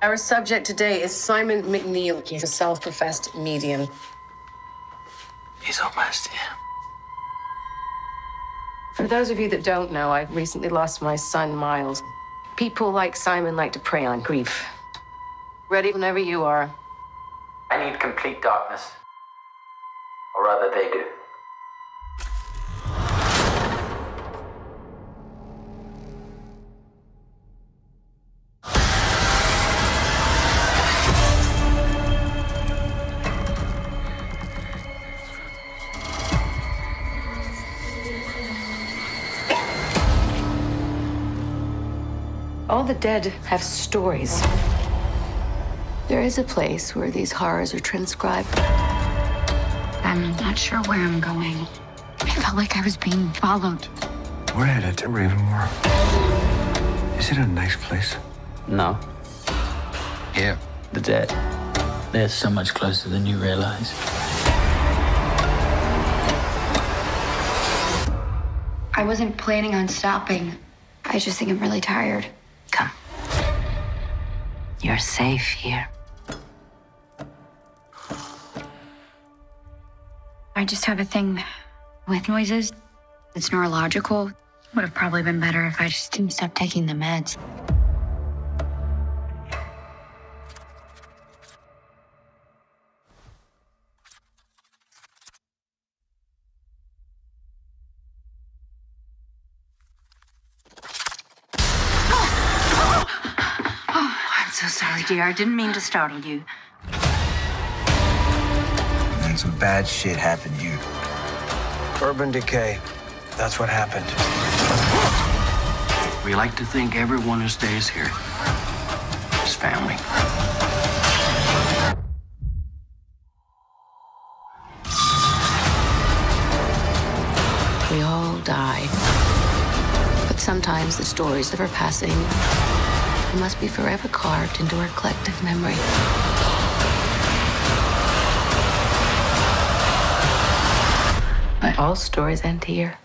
Our subject today is Simon McNeil. He's a self-professed medium. He's almost here. For those of you that don't know, I recently lost my son, Miles. People like Simon like to prey on grief. Ready whenever you are. I need complete darkness. Or rather, they do. All the dead have stories. There is a place where these horrors are transcribed. I'm not sure where I'm going. I felt like I was being followed. We're headed to Ravenmoor. Is it a nice place? No. Here, the dead. They're so much closer than you realize. I wasn't planning on stopping. I just think I'm really tired. Come. You're safe here. I just have a thing with noises. It's neurological. Would have probably been better if I just didn't stop taking the meds. I'm so sorry, dear. I didn't mean to startle you. And some bad shit happened to you. Urban decay. That's what happened. We like to think everyone who stays here is family. We all die. But sometimes the stories of our passing must be forever carved into our collective memory. But all stories end here.